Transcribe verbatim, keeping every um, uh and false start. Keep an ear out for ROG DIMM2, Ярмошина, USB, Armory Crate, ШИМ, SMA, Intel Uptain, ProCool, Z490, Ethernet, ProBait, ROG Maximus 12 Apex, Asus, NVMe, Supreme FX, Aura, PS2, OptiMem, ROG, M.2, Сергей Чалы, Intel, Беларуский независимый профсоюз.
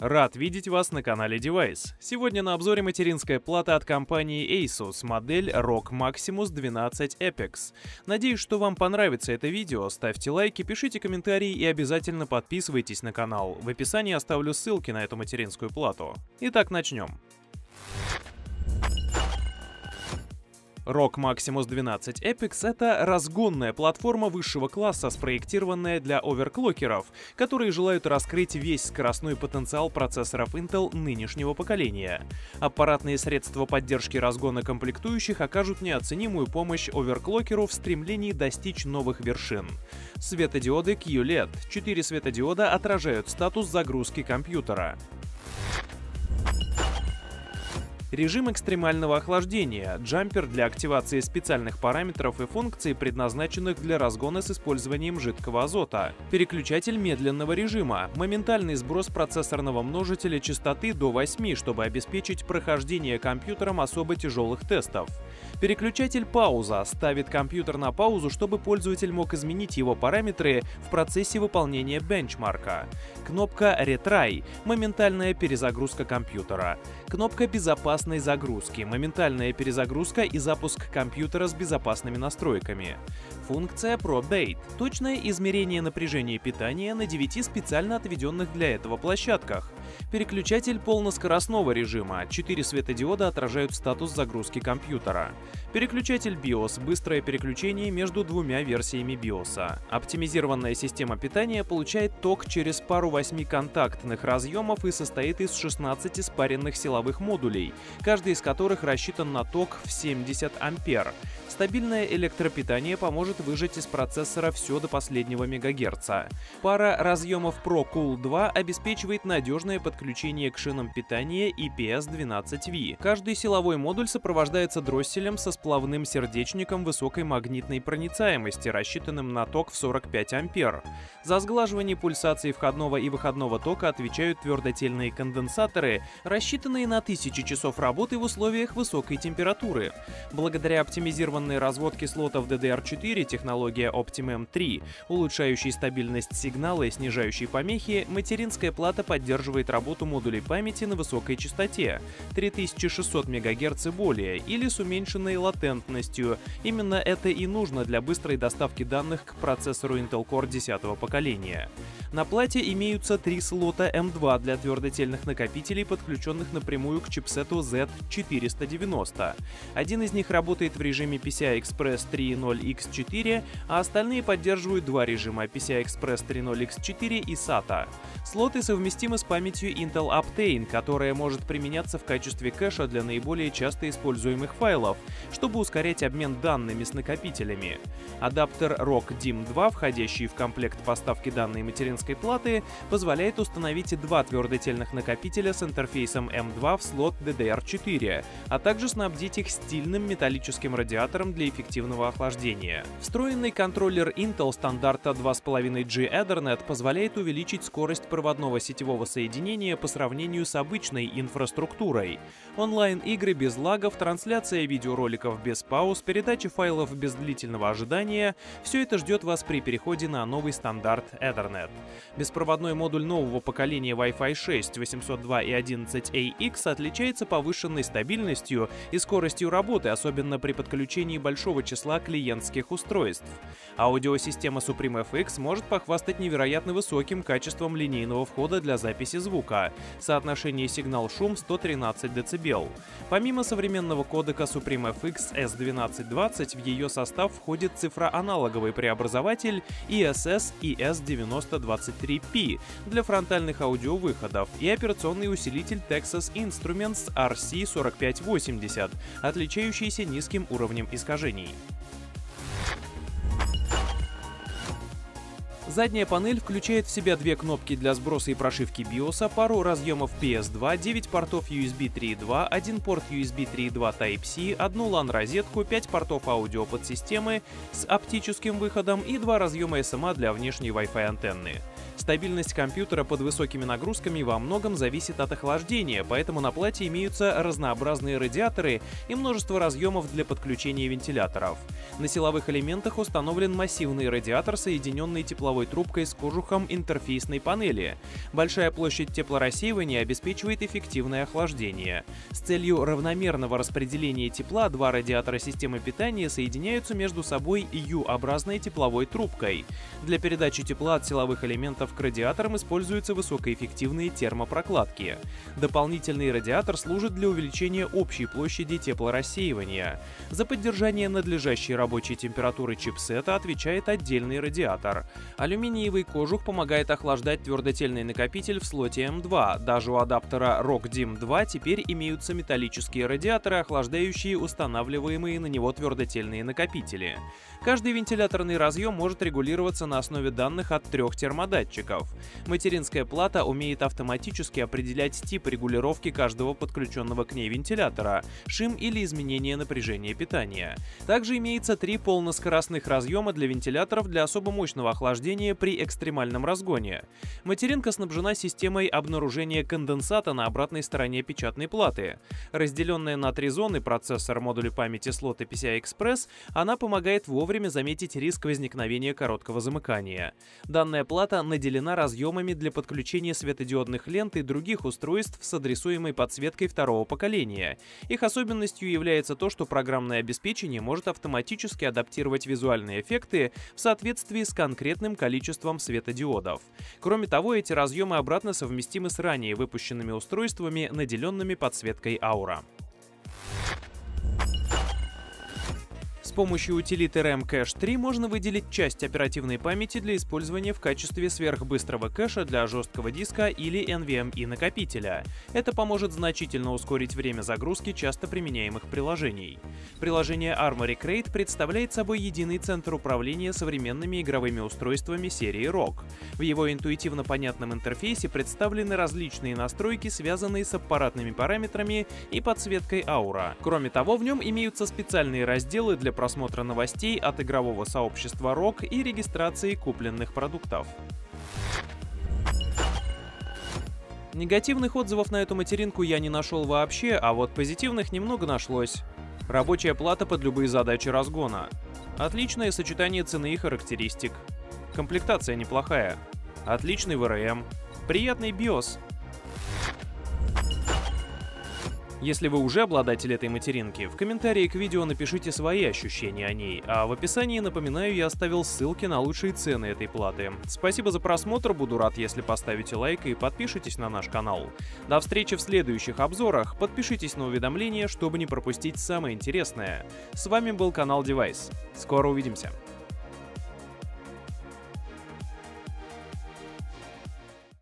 Рад видеть вас на канале Device. Сегодня на обзоре материнская плата от компании Asus, модель рог Maximus двенадцать Apex. Надеюсь, что вам понравится это видео. Ставьте лайки, пишите комментарии и обязательно подписывайтесь на канал. В описании оставлю ссылки на эту материнскую плату. Итак, начнем. рог Maximus двенадцать Apex — это разгонная платформа высшего класса, спроектированная для оверклокеров, которые желают раскрыть весь скоростной потенциал процессоров Intel нынешнего поколения. Аппаратные средства поддержки разгона комплектующих окажут неоценимую помощь оверклокеру в стремлении достичь новых вершин. Светодиоды кью лед. Четыре светодиода отражают статус загрузки компьютера. Режим экстремального охлаждения – джампер для активации специальных параметров и функций, предназначенных для разгона с использованием жидкого азота. Переключатель медленного режима – моментальный сброс процессорного множителя частоты до восьми, чтобы обеспечить прохождение компьютером особо тяжелых тестов. Переключатель пауза – ставит компьютер на паузу, чтобы пользователь мог изменить его параметры в процессе выполнения бенчмарка. Кнопка ретрай – моментальная перезагрузка компьютера. Кнопка безопасности загрузки, моментальная перезагрузка и запуск компьютера с безопасными настройками. Функция ProBait – точное измерение напряжения питания на девяти специально отведенных для этого площадках. Переключатель полноскоростного режима – четыре светодиода отражают статус загрузки компьютера. Переключатель биос – быстрое переключение между двумя версиями биоса. Оптимизированная система питания получает ток через пару восьми контактных разъемов и состоит из шестнадцати спаренных силовых модулей, каждый из которых рассчитан на ток в семьдесят ампер. Стабильное электропитание поможет выжать из процессора все до последнего мегагерца. Пара разъемов ProCool два обеспечивает надежное подключение к шинам питания и пи эс двенадцать ви. Каждый силовой модуль сопровождается дросселем со сплавным сердечником высокой магнитной проницаемости, рассчитанным на ток в сорок пять ампер. За сглаживание пульсаций входного и выходного тока отвечают твердотельные конденсаторы, рассчитанные на тысячи часов работы в условиях высокой температуры. Благодаря оптимизированной разводке слотов ди ди ар четыре технология OptiMem три, улучшающей стабильность сигнала и снижающей помехи, материнская плата поддерживает работу модулей памяти на высокой частоте три тысячи шестьсот мегагерц и более, или с уменьшенной латентностью. Именно это и нужно для быстрой доставки данных к процессору Intel Core десятого поколения. На плате имеются три слота эм два для твердотельных накопителей, подключенных напрямую к чипсету зет четыреста девяносто. Один из них работает в режиме пи си ай-Express три ноль икс четыре, а остальные поддерживают два режима — пи си ай-Express три ноль икс четыре и сата. Слоты совместимы с памятью Intel Uptain, которая может применяться в качестве кэша для наиболее часто используемых файлов, чтобы ускорять обмен данными с накопителями. Адаптер рог димм два, входящий в комплект поставки данной материнской платы, позволяет установить два твердотельных накопителя с интерфейсом эм два в слот ди ди ар четыре, а также снабдить их стильным металлическим радиатором для эффективного охлаждения. Встроенный контроллер Intel стандарта два и пять джи Ethernet позволяет увеличить скорость проводного сетевого соединения по сравнению с обычной инфраструктурой. Онлайн-игры без лагов, трансляция видеороликов без пауз, передача файлов без длительного ожидания – все это ждет вас при переходе на новый стандарт Ethernet. Беспроводной модуль нового поколения Wi-Fi шесть, восемьсот два и одиннадцать эй икс отличается по повышенной стабильностью и скоростью работы, особенно при подключении большого числа клиентских устройств. Аудиосистема Supreme эф икс может похвастать невероятно высоким качеством линейного входа для записи звука. Соотношение сигнал-шум сто тринадцать дБ. Помимо современного кодека Supreme эф икс эс двенадцать двадцать, в ее состав входит цифроаналоговый преобразователь и эс эс и эс девять ноль два три пи для фронтальных аудиовыходов и операционный усилитель Texas Instruments эр си сорок пять восемьдесят, отличающийся низким уровнем искажений. Задняя панель включает в себя две кнопки для сброса и прошивки биоса, пару разъемов пи эс два, девять портов ю эс би три точка два, один порт ю эс би три точка два Type-C, одну лан-розетку, пять портов аудиоподсистемы с оптическим выходом и два разъема эс эм а для внешней Wi-Fi антенны. Стабильность компьютера под высокими нагрузками во многом зависит от охлаждения, поэтому на плате имеются разнообразные радиаторы и множество разъемов для подключения вентиляторов. На силовых элементах установлен массивный радиатор, соединенный тепловой тепловой трубкой с кожухом интерфейсной панели. Большая площадь теплорассеивания обеспечивает эффективное охлаждение. С целью равномерного распределения тепла два радиатора системы питания соединяются между собой ю-образной тепловой трубкой. Для передачи тепла от силовых элементов к радиаторам используются высокоэффективные термопрокладки. Дополнительный радиатор служит для увеличения общей площади теплорассеивания. За поддержание надлежащей рабочей температуры чипсета отвечает отдельный радиатор. Алюминиевый кожух помогает охлаждать твердотельный накопитель в слоте эм два. Даже у адаптера рог димм два теперь имеются металлические радиаторы, охлаждающие устанавливаемые на него твердотельные накопители. Каждый вентиляторный разъем может регулироваться на основе данных от трех термодатчиков. Материнская плата умеет автоматически определять тип регулировки каждого подключенного к ней вентилятора, ШИМ или изменение напряжения питания. Также имеется три полноскоростных разъема для вентиляторов для особо мощного охлаждения при экстремальном разгоне. Материнка снабжена системой обнаружения конденсата на обратной стороне печатной платы. Разделенная на три зоны процессор, модули памяти, слоты пи си ай-Express, она помогает вовремя заметить риск возникновения короткого замыкания. Данная плата наделена разъемами для подключения светодиодных лент и других устройств с адресуемой подсветкой второго поколения. Их особенностью является то, что программное обеспечение может автоматически адаптировать визуальные эффекты в соответствии с конкретным количеством светодиодов. Кроме того, эти разъемы обратно совместимы с ранее выпущенными устройствами, наделенными подсветкой Aura. С помощью утилиты RAM Cache три можно выделить часть оперативной памяти для использования в качестве сверхбыстрого кэша для жесткого диска или NVMe накопителя. Это поможет значительно ускорить время загрузки часто применяемых приложений. Приложение Armory Crate представляет собой единый центр управления современными игровыми устройствами серии рог. В его интуитивно понятном интерфейсе представлены различные настройки, связанные с аппаратными параметрами и подсветкой Aura. Кроме того, в нем имеются специальные разделы для просмотра новостей от игрового сообщества рог и регистрации купленных продуктов. Негативных отзывов на эту материнку я не нашел вообще, а вот позитивных немного нашлось. Рабочая плата под любые задачи разгона. Отличное сочетание цены и характеристик. Комплектация неплохая. Отличный вэ эр эм. Приятный биос. Если вы уже обладатель этой материнки, в комментарии к видео напишите свои ощущения о ней, а в описании, напоминаю, я оставил ссылки на лучшие цены этой платы. Спасибо за просмотр, буду рад, если поставите лайк и подпишитесь на наш канал. До встречи в следующих обзорах, подпишитесь на уведомления, чтобы не пропустить самое интересное. С вами был канал Девайс, скоро увидимся.